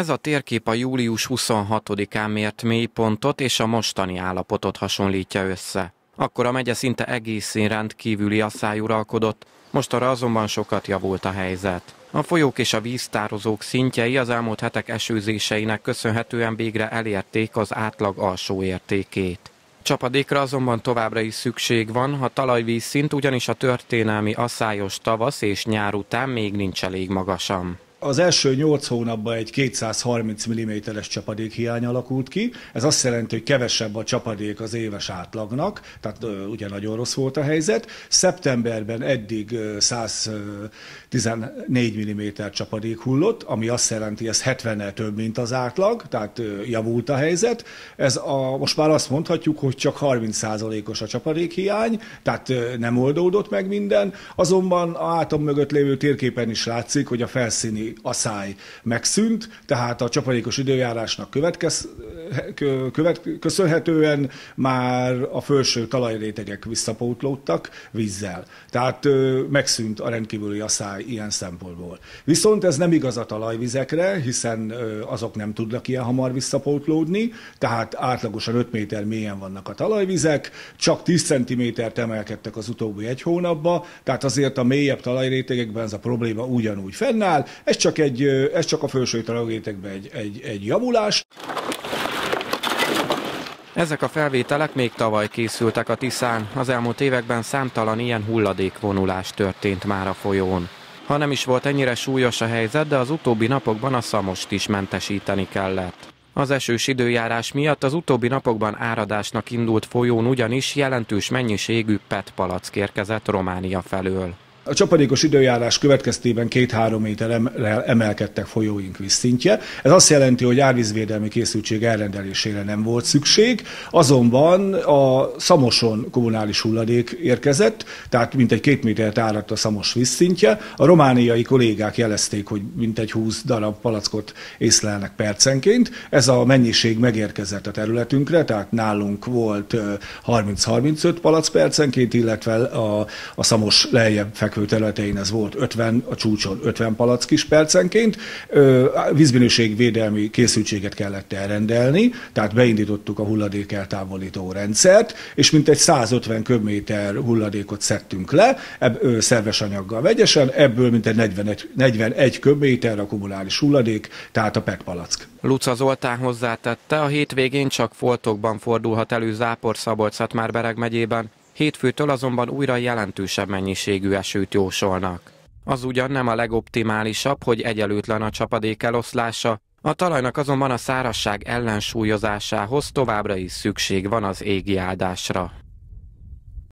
Ez a térkép a július 26-án mért mélypontot és a mostani állapotot hasonlítja össze. Akkor a megye szinte egészén rendkívüli asszály uralkodott, mostanra azonban sokat javult a helyzet. A folyók és a víztározók szintjei az elmúlt hetek esőzéseinek köszönhetően végre elérték az átlag alsó értékét. Csapadékra azonban továbbra is szükség van, a talajvízszint ugyanis a történelmi asszályos tavasz és nyár után még nincs elég magasan. Az első 8 hónapban egy 230 mm-es csapadékhiány alakult ki, ez azt jelenti, hogy kevesebb a csapadék az éves átlagnak, tehát ugye nagyon rossz volt a helyzet. Szeptemberben eddig 114 mm csapadék hullott, ami azt jelenti, ez 70-nel több, mint az átlag, tehát javult a helyzet. Ez most már azt mondhatjuk, hogy csak 30%-os a csapadékhiány, tehát nem oldódott meg minden, azonban a átom mögött lévő térképen is látszik, hogy a felszíni asszály megszűnt, tehát a csapadékos időjárásnak köszönhetően már a felső talajrétegek visszapótlódtak vízzel. Tehát megszűnt a rendkívüli asszály ilyen szempontból. Viszont ez nem igaz a talajvizekre, hiszen azok nem tudnak ilyen hamar visszapótlódni, tehát átlagosan 5 méter mélyen vannak a talajvizek, csak 10 cm-t emelkedtek az utóbbi egy hónapban, tehát azért a mélyebb talajrétegekben ez a probléma ugyanúgy fennáll. Ez csak a felső talajrétegben egy javulás. Ezek a felvételek még tavaly készültek a Tiszán. Az elmúlt években számtalan ilyen hulladékvonulás történt már a folyón. Ha nem is volt ennyire súlyos a helyzet, de az utóbbi napokban a Szamost is mentesíteni kellett. Az esős időjárás miatt az utóbbi napokban áradásnak indult folyón ugyanis jelentős mennyiségű PET-palack érkezett Románia felől. A csapadékos időjárás következtében 2-3 méterrel emelkedtek folyóink vízszintje. Ez azt jelenti, hogy árvízvédelmi készültség elrendelésére nem volt szükség, azonban a Szamoson kommunális hulladék érkezett, tehát mintegy 2 métert áradt a Szamos vízszintje. A romániai kollégák jelezték, hogy mintegy 20 darab palackot észlelnek percenként. Ez a mennyiség megérkezett a területünkre, tehát nálunk volt 30-35 palack percenként, illetve a Szamos lejjebb területein ez volt 50, a csúcson 50 palack kis percenként. Vízminőségvédelmi készültséget kellett elrendelni, tehát beindítottuk a hulladék eltávolító rendszert, és mintegy 150 köbméter hulladékot szedtünk le, szerves anyaggal vegyesen, ebből mintegy 41 köbméter a kommunális hulladék, tehát a PET palack. Luca Zoltán hozzátette, a hétvégén csak foltokban fordulhat elő zápor Szabolcs-Szatmár-Bereg megyében. Hétfőtől azonban újra jelentősebb mennyiségű esőt jósolnak. Az ugyan nem a legoptimálisabb, hogy egyenlőtlen a csapadék eloszlása, a talajnak azonban a szárazság ellensúlyozásához továbbra is szükség van az égi áldásra.